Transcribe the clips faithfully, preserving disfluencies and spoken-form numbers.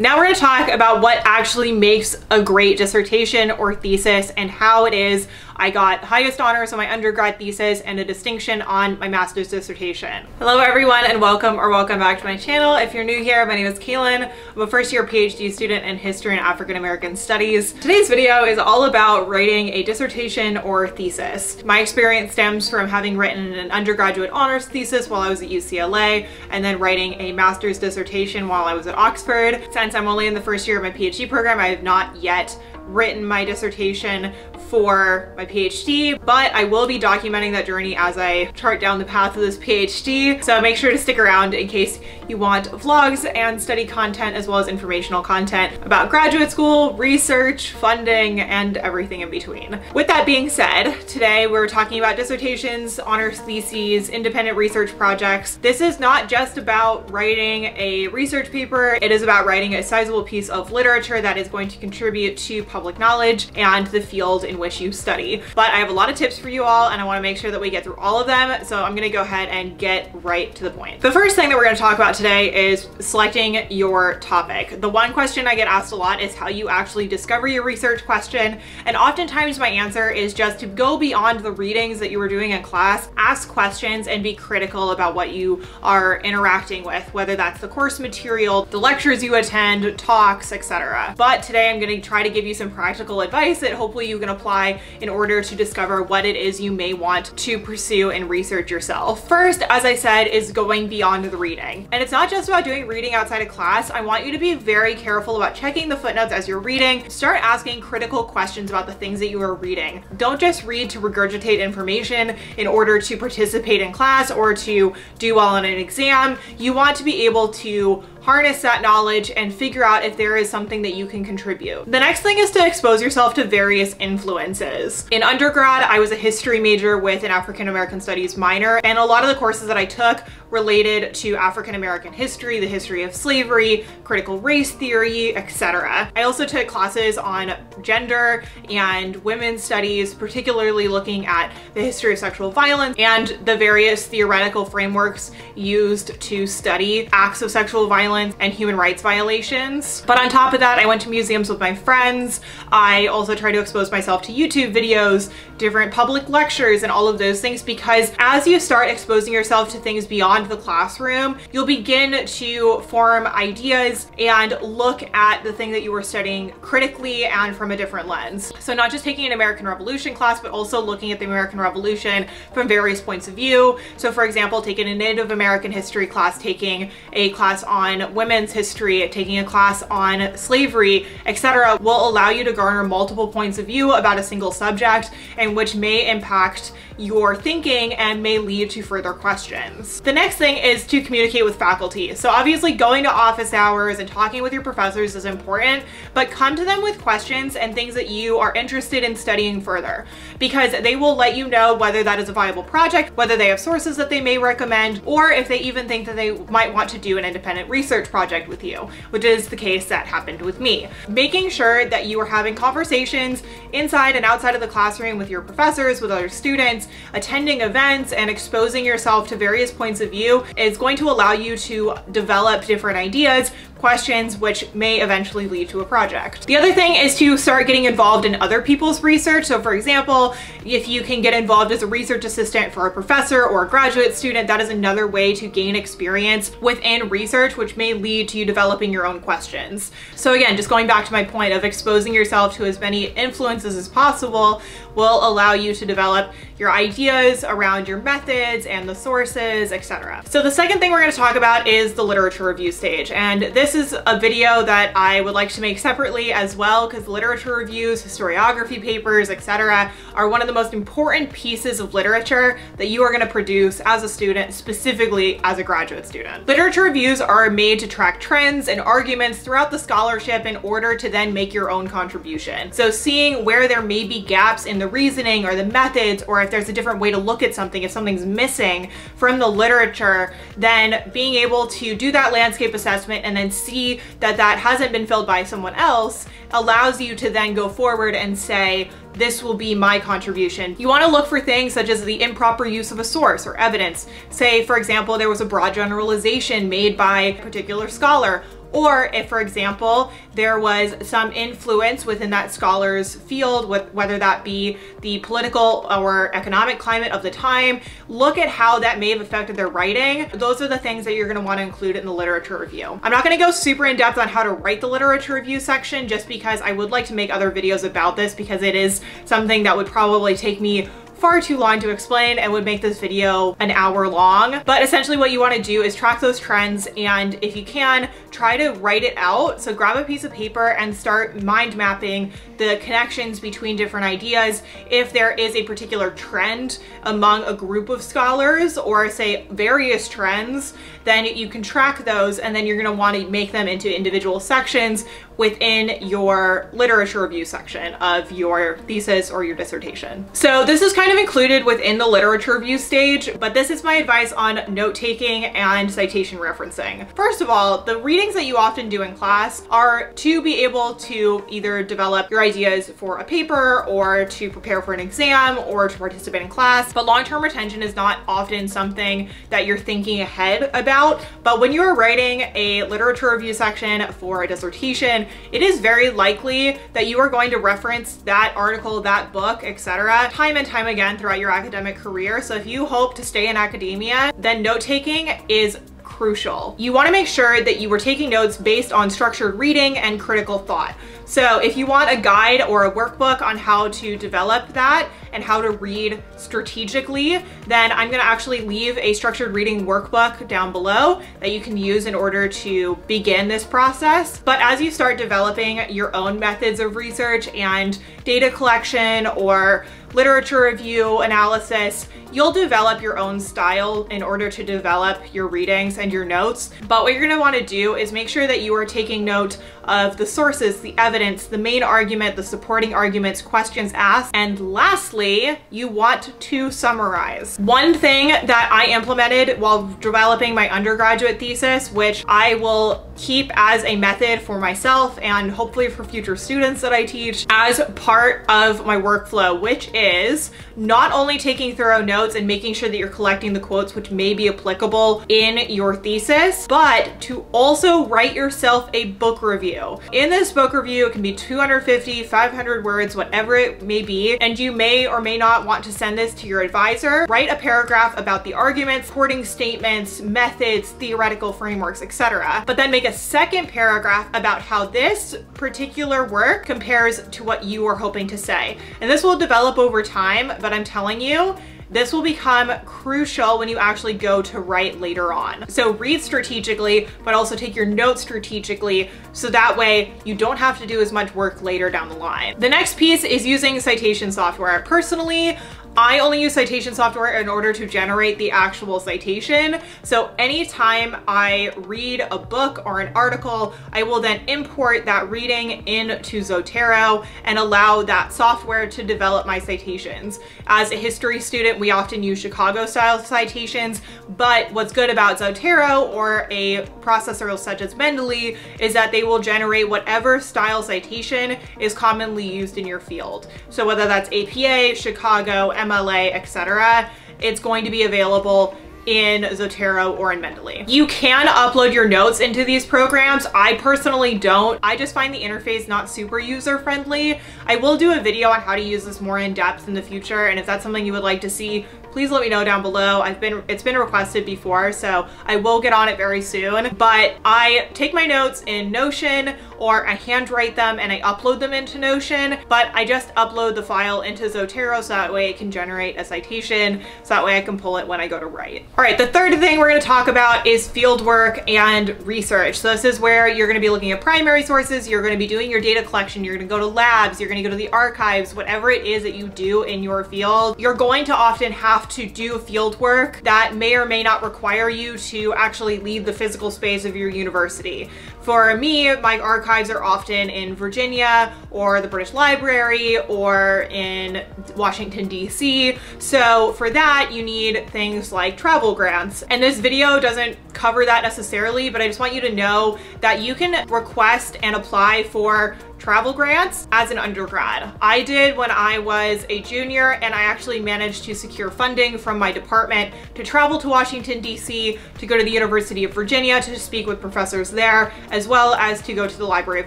Now we're going to talk about what actually makes a great dissertation or thesis and how it is I got highest honors on my undergrad thesis and a distinction on my master's dissertation. Hello everyone and welcome or welcome back to my channel. If you're new here, my name is Kaelyn. I'm a first year PhD student in history and African American studies. Today's video is all about writing a dissertation or thesis. My experience stems from having written an undergraduate honors thesis while I was at U C L A and then writing a master's dissertation while I was at Oxford. Since I'm only in the first year of my PhD program, I have not yet written my dissertation for my PhD, but I will be documenting that journey as I chart down the path of this PhD. So make sure to stick around in case you want vlogs and study content as well as informational content about graduate school, research, funding, and everything in between. With that being said, today we're talking about dissertations, honors theses, independent research projects. This is not just about writing a research paper. It is about writing a sizable piece of literature that is going to contribute to public knowledge and the field in which you study. But I have a lot of tips for you all and I want to make sure that we get through all of them. So I'm going to go ahead and get right to the point. The first thing that we're going to talk about today is selecting your topic. The one question I get asked a lot is how you actually discover your research question. And oftentimes my answer is just to go beyond the readings that you were doing in class, ask questions and be critical about what you are interacting with, whether that's the course material, the lectures you attend, talks, et cetera. But today I'm going to try to give you some practical advice that hopefully you can apply in order to discover what it is you may want to pursue and research yourself. First, as I said, is going beyond the reading. And it's not just about doing reading outside of class. I want you to be very careful about checking the footnotes as you're reading. Start asking critical questions about the things that you are reading. Don't just read to regurgitate information in order to participate in class or to do well on an exam. You want to be able to harness that knowledge and figure out if there is something that you can contribute. The next thing is to expose yourself to various influences. In undergrad, I was a history major with an African American studies minor, and a lot of the courses that I took related to African American history, the history of slavery, critical race theory, et cetera. I also took classes on gender and women's studies, particularly looking at the history of sexual violence and the various theoretical frameworks used to study acts of sexual violence and human rights violations. But on top of that, I went to museums with my friends. I also try to expose myself to YouTube videos, different public lectures, and all of those things, because as you start exposing yourself to things beyond the classroom, you'll begin to form ideas and look at the thing that you were studying critically and from a different lens. So not just taking an American Revolution class, but also looking at the American Revolution from various points of view. So for example, taking a Native American history class, taking a class on women's history, taking a class on slavery, et cetera, will allow you to garner multiple points of view about a single subject, and which may impact your thinking and may lead to further questions. The next thing is to communicate with faculty. So obviously going to office hours and talking with your professors is important, but come to them with questions and things that you are interested in studying further, because they will let you know whether that is a viable project, whether they have sources that they may recommend, or if they even think that they might want to do an independent research research project with you, which is the case that happened with me. Making sure that you are having conversations inside and outside of the classroom with your professors, with other students, attending events, and exposing yourself to various points of view is going to allow you to develop different ideas, questions, which may eventually lead to a project. The other thing is to start getting involved in other people's research. So for example, if you can get involved as a research assistant for a professor or a graduate student, that is another way to gain experience within research, which may lead to you developing your own questions. So again, just going back to my point of exposing yourself to as many influences as possible will allow you to develop your ideas around your methods and the sources, et cetera. So the second thing we're going to talk about is the literature review stage. And this is a video that I would like to make separately as well, because literature reviews, historiography papers, et cetera are one of the most important pieces of literature that you are going to produce as a student, specifically as a graduate student. Literature reviews are made to track trends and arguments throughout the scholarship in order to then make your own contribution. So seeing where there may be gaps in the reasoning or the methods, or if there's a different way to look at something, if something's missing from the literature, then being able to do that landscape assessment and then see that that hasn't been filled by someone else allows you to then go forward and say, this will be my contribution. You want to look for things such as the improper use of a source or evidence. Say, for example, there was a broad generalization made by a particular scholar, Or if, for example, there was some influence within that scholar's field, with whether that be the political or economic climate of the time, look at how that may have affected their writing. Those are the things that you're gonna wanna include in the literature review. I'm not gonna go super in depth on how to write the literature review section, just because I would like to make other videos about this, because it is something that would probably take me far too long to explain and would make this video an hour long. But essentially what you want to do is track those trends, and if you can, try to write it out. So grab a piece of paper and start mind mapping the connections between different ideas. If there is a particular trend among a group of scholars, or say various trends, then you can track those, and then you're going to want to make them into individual sections within your literature review section of your thesis or your dissertation. So this is kind of included within the literature review stage, but this is my advice on note-taking and citation referencing. First of all, the readings that you often do in class are to be able to either develop your ideas for a paper, or to prepare for an exam, or to participate in class, but long-term retention is not often something that you're thinking ahead about. But when you're writing a literature review section for a dissertation, it is very likely that you are going to reference that article, that book, et cetera, time and time again throughout your academic career. So if you hope to stay in academia, then note-taking is crucial. You want to make sure that you were taking notes based on structured reading and critical thought. So if you want a guide or a workbook on how to develop that and how to read strategically, then I'm going to actually leave a structured reading workbook down below that you can use in order to begin this process. But as you start developing your own methods of research and data collection or literature review analysis, you'll develop your own style in order to develop your readings and your notes. But what you're going to want to do is make sure that you are taking note of the sources, the evidence, the main argument, the supporting arguments, questions asked, and lastly, you want to summarize. One thing that I implemented while developing my undergraduate thesis, which I will keep as a method for myself and hopefully for future students that I teach as part of my workflow, which is not only taking thorough notes and making sure that you're collecting the quotes which may be applicable in your thesis, but to also write yourself a book review. In this book review, it can be two hundred fifty, five hundred words, whatever it may be, and you may or may not want to send this to your advisor. Write a paragraph about the arguments, supporting statements, methods, theoretical frameworks, et cetera. But then make a second paragraph about how this particular work compares to what you are hoping to say. And this will develop over time, but I'm telling you, this will become crucial when you actually go to write later on. So read strategically, but also take your notes strategically, so that way you don't have to do as much work later down the line. The next piece is using citation software. Personally, I only use citation software in order to generate the actual citation. So anytime I read a book or an article, I will then import that reading into Zotero and allow that software to develop my citations. As a history student, we often use Chicago style citations, but what's good about Zotero or a processor such as Mendeley is that they will generate whatever style citation is commonly used in your field. So whether that's A P A, Chicago, M L A, et cetera, it's going to be available in Zotero or in Mendeley. You can upload your notes into these programs. I personally don't. I just find the interface not super user friendly. I will do a video on how to use this more in depth in the future, and if that's something you would like to see, please let me know down below. I've been, it's been requested before, so I will get on it very soon. But I take my notes in Notion, or I handwrite them and I upload them into Notion, but I just upload the file into Zotero so that way it can generate a citation, so that way I can pull it when I go to write. All right, the third thing we're gonna talk about is fieldwork and research. So this is where you're gonna be looking at primary sources, you're gonna be doing your data collection, you're gonna go to labs, you're gonna go to the archives, whatever it is that you do in your field. You're going to often have to do fieldwork that may or may not require you to actually leave the physical space of your university. For me, my archive Archives are often in Virginia or the British Library or in Washington, D C. So for that, you need things like travel grants. And this video doesn't cover that necessarily, but I just want you to know that you can request and apply for travel grants as an undergrad. I did when I was a junior, and I actually managed to secure funding from my department to travel to Washington, D C, to go to the University of Virginia to speak with professors there, as well as to go to the Library of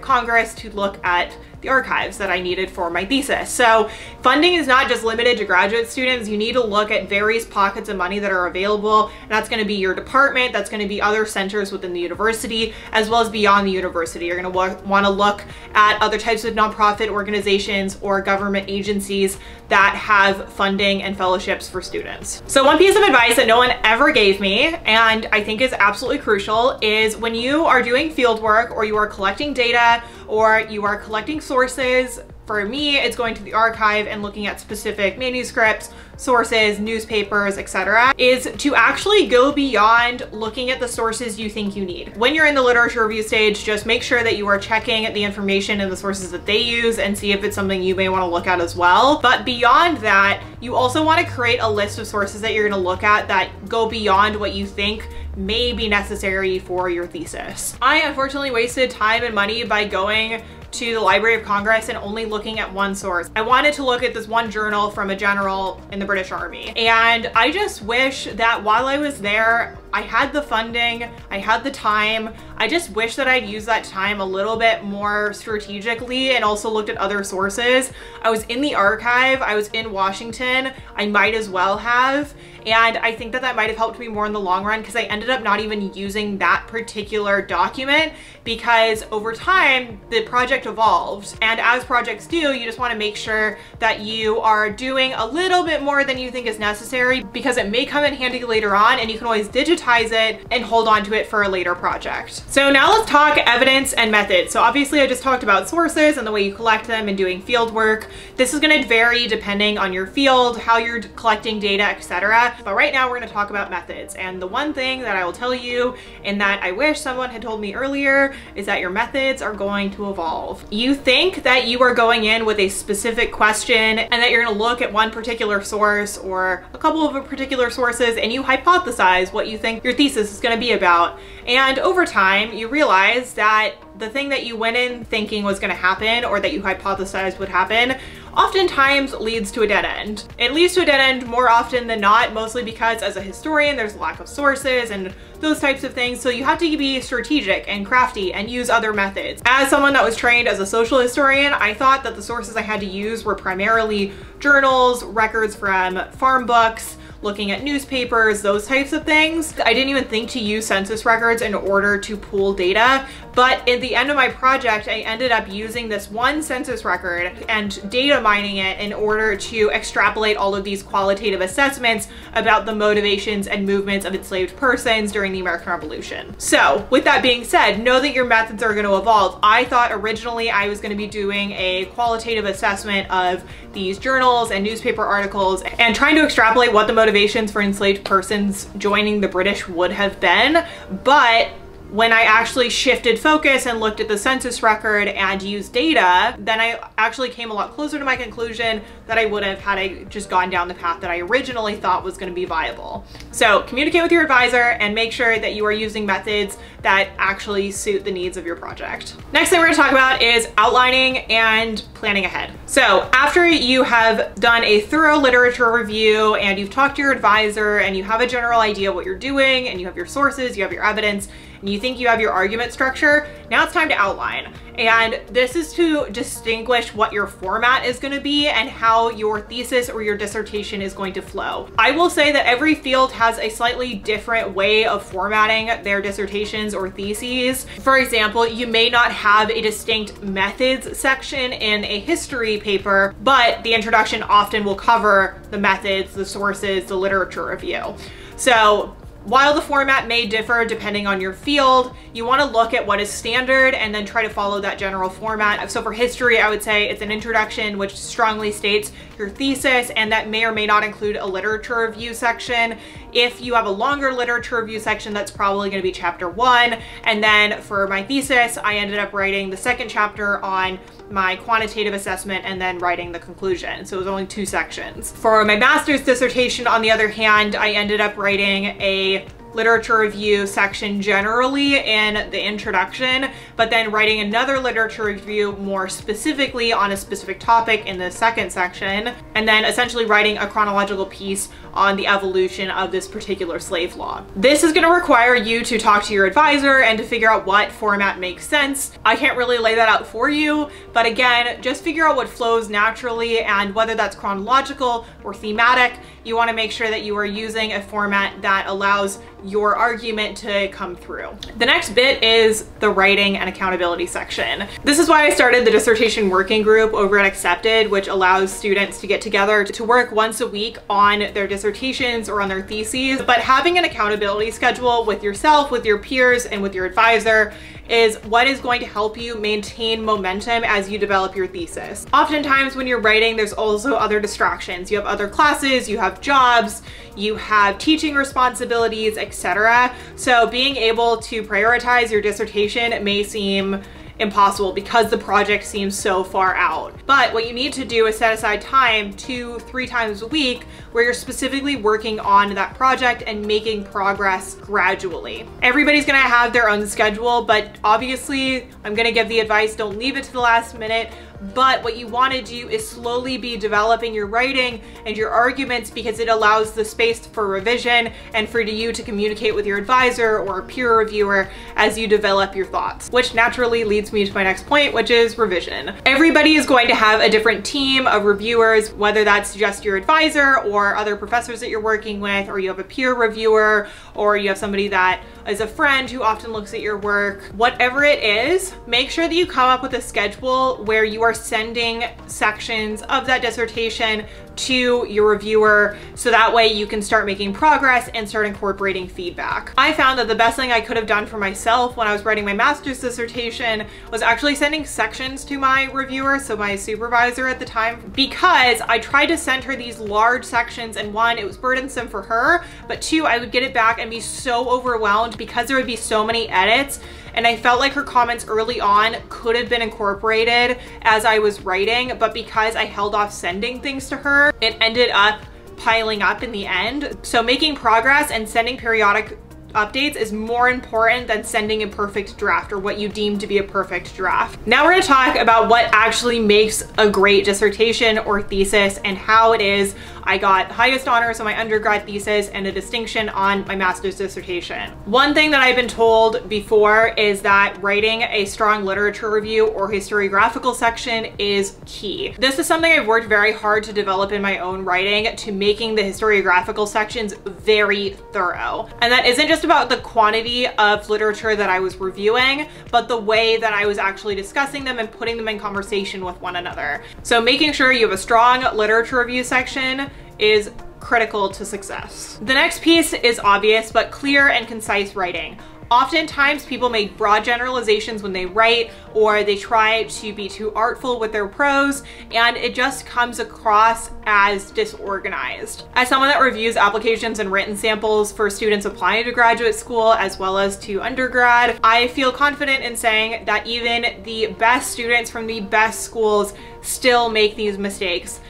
Congress to look at the archives that I needed for my thesis. So funding is not just limited to graduate students. You need to look at various pockets of money that are available, and that's going to be your department, that's going to be other centers within the university, as well as beyond the university. You're going to want to look at other types of nonprofit organizations or government agencies that have funding and fellowships for students. So one piece of advice that no one ever gave me, and I think is absolutely crucial, is when you are doing field work or you are collecting data or you are collecting sources, for me, it's going to the archive and looking at specific manuscripts, sources, newspapers, et cetera, is to actually go beyond looking at the sources you think you need. When you're in the literature review stage, just make sure that you are checking the information and the sources that they use and see if it's something you may want to look at as well. But beyond that, you also want to create a list of sources that you're going to look at that go beyond what you think may be necessary for your thesis. I unfortunately wasted time and money by going to the Library of Congress and only looking at one source. I wanted to look at this one journal from a general in the British Army. And I just wish that while I was there, I had the funding, I had the time. I just wish that I'd used that time a little bit more strategically and also looked at other sources. I was in the archive, I was in Washington, I might as well have. And I think that that might have helped me more in the long run, because I ended up not even using that particular document because over time the project evolved. And as projects do, you just want to make sure that you are doing a little bit more than you think is necessary, because it may come in handy later on and you can always digitize it and hold on to it for a later project. So now let's talk evidence and methods. So obviously I just talked about sources and the way you collect them and doing field work. This is going to vary depending on your field, how you're collecting data, et cetera. But right now we're going to talk about methods. And the one thing that I will tell you, and that I wish someone had told me earlier, is that your methods are going to evolve. You think that you are going in with a specific question and that you're going to look at one particular source or a couple of particular sources and you hypothesize what you think your thesis is going to be about. And over time you realize that the thing that you went in thinking was going to happen or that you hypothesized would happen oftentimes leads to a dead end. It leads to a dead end more often than not, mostly because as a historian, there's a lack of sources and those types of things. So you have to be strategic and crafty and use other methods. As someone that was trained as a social historian, I thought that the sources I had to use were primarily journals, records from farm books, looking at newspapers, those types of things. I didn't even think to use census records in order to pool data, but at the end of my project, I ended up using this one census record and data mining it in order to extrapolate all of these qualitative assessments about the motivations and movements of enslaved persons during the American Revolution. So with that being said, know that your methods are going to evolve. I thought originally I was going to be doing a qualitative assessment of these journals and newspaper articles and trying to extrapolate what the motivations motivations for enslaved persons joining the British would have been, but when I actually shifted focus and looked at the census record and used data, then I actually came a lot closer to my conclusion that I would have had I just gone down the path that I originally thought was going to be viable. So communicate with your advisor and make sure that you are using methods that actually suit the needs of your project. Next thing we're going to talk about is outlining and planning ahead. So after you have done a thorough literature review and you've talked to your advisor and you have a general idea of what you're doing and you have your sources, you have your evidence, and you think you have your argument structure, now it's time to outline. And this is to distinguish what your format is going to be and how your thesis or your dissertation is going to flow. I will say that every field has a slightly different way of formatting their dissertations or theses. For example, you may not have a distinct methods section in a history paper, but the introduction often will cover the methods, the sources, the literature review. So while the format may differ depending on your field, you want to look at what is standard and then try to follow that general format. So for history, I would say it's an introduction which strongly states your thesis, and that may or may not include a literature review section. If you have a longer literature review section, that's probably going to be chapter one. And then for my thesis, I ended up writing the second chapter on my quantitative assessment and then writing the conclusion. So it was only two sections. For my master's dissertation, on the other hand, I ended up writing a literature review section generally in the introduction, but then writing another literature review more specifically on a specific topic in the second section, and then essentially writing a chronological piece on the evolution of this particular slave law. This is going to require you to talk to your advisor and to figure out what format makes sense. I can't really lay that out for you, but again, just figure out what flows naturally, and whether that's chronological or thematic, you want to make sure that you are using a format that allows your argument to come through. The next bit is the writing and accountability section. This is why I started the dissertation working group over at Accepted, which allows students to get together to work once a week on their dissertations or on their theses. But having an accountability schedule with yourself, with your peers, and with your advisor is what is going to help you maintain momentum as you develop your thesis. Oftentimes when you're writing, there's also other distractions. You have other classes, you have jobs, you have teaching responsibilities, et cetera. So being able to prioritize your dissertation may seem impossible because the project seems so far out. But what you need to do is set aside time two, three times a week where you're specifically working on that project and making progress gradually. Everybody's gonna have their own schedule, but obviously I'm gonna give the advice, don't leave it to the last minute. But what you wanna do is slowly be developing your writing and your arguments, because it allows the space for revision and for you to communicate with your advisor or a peer reviewer as you develop your thoughts, which naturally leads me to my next point, which is revision. Everybody is going to have a different team of reviewers, whether that's just your advisor or other professors that you're working with, or you have a peer reviewer, or you have somebody that is a friend who often looks at your work. Whatever it is, make sure that you come up with a schedule where you are sending sections of that dissertation to your reviewer, so that way you can start making progress and start incorporating feedback. I found that the best thing I could have done for myself when I was writing my master's dissertation was actually sending sections to my reviewer, so my supervisor at the time, because I tried to send her these large sections, and one, it was burdensome for her, but two, I would get it back and be so overwhelmed because there would be so many edits. And I felt like her comments early on could have been incorporated as I was writing, but because I held off sending things to her, it ended up piling up in the end. So making progress and sending periodic updates is more important than sending a perfect draft, or what you deem to be a perfect draft. Now we're going to talk about what actually makes a great dissertation or thesis, and how it is I got highest honors on my undergrad thesis and a distinction on my master's dissertation. One thing that I've been told before is that writing a strong literature review or historiographical section is key. This is something I've worked very hard to develop in my own writing, to making the historiographical sections very thorough. And that isn't just about the quantity of literature that I was reviewing, but the way that I was actually discussing them and putting them in conversation with one another. So making sure you have a strong literature review section is critical to success. The next piece is obvious, but clear and concise writing. Oftentimes people make broad generalizations when they write, or they try to be too artful with their prose, and it just comes across as disorganized. As someone that reviews applications and written samples for students applying to graduate school as well as to undergrad, I feel confident in saying that even the best students from the best schools still make these mistakes.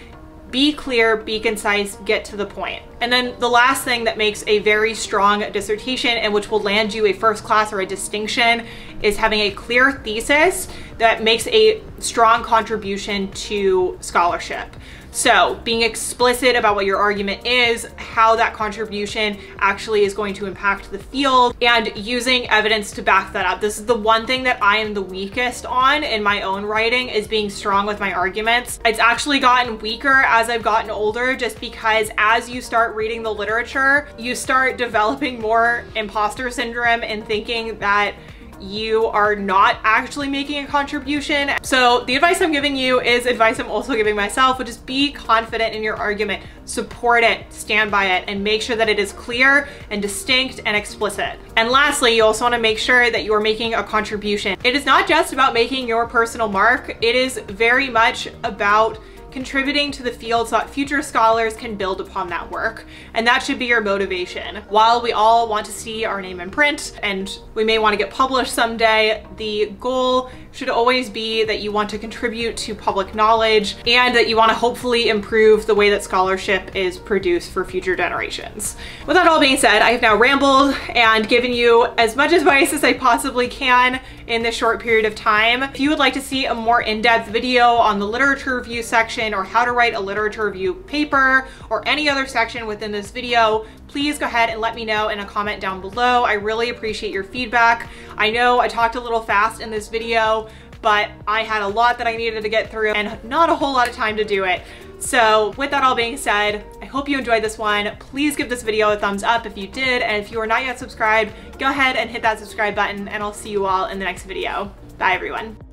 Be clear, be concise, get to the point. And then the last thing that makes a very strong dissertation, and which will land you a first class or a distinction, is having a clear thesis that makes a strong contribution to scholarship. So being explicit about what your argument is, how that contribution actually is going to impact the field, and using evidence to back that up. This is the one thing that I am the weakest on in my own writing, is being strong with my arguments. It's actually gotten weaker as I've gotten older, just because as you start reading the literature, you start developing more imposter syndrome and thinking that you are not actually making a contribution. So the advice I'm giving you is advice I'm also giving myself, which is be confident in your argument, support it, stand by it, and make sure that it is clear and distinct and explicit. And lastly, you also want to make sure that you are making a contribution. It is not just about making your personal mark. It is very much about contributing to the field so that future scholars can build upon that work. And that should be your motivation. While we all want to see our name in print, and we may want to get published someday, the goal should always be that you want to contribute to public knowledge and that you want to hopefully improve the way that scholarship is produced for future generations. With that all being said, I have now rambled and given you as much advice as I possibly can in this short period of time. If you would like to see a more in-depth video on the literature review section or how to write a literature review paper or any other section within this video, please go ahead and let me know in a comment down below. I really appreciate your feedback. I know I talked a little fast in this video, but I had a lot that I needed to get through and not a whole lot of time to do it. So with that all being said, I hope you enjoyed this one. Please give this video a thumbs up if you did, and if you are not yet subscribed, go ahead and hit that subscribe button, and I'll see you all in the next video. Bye everyone.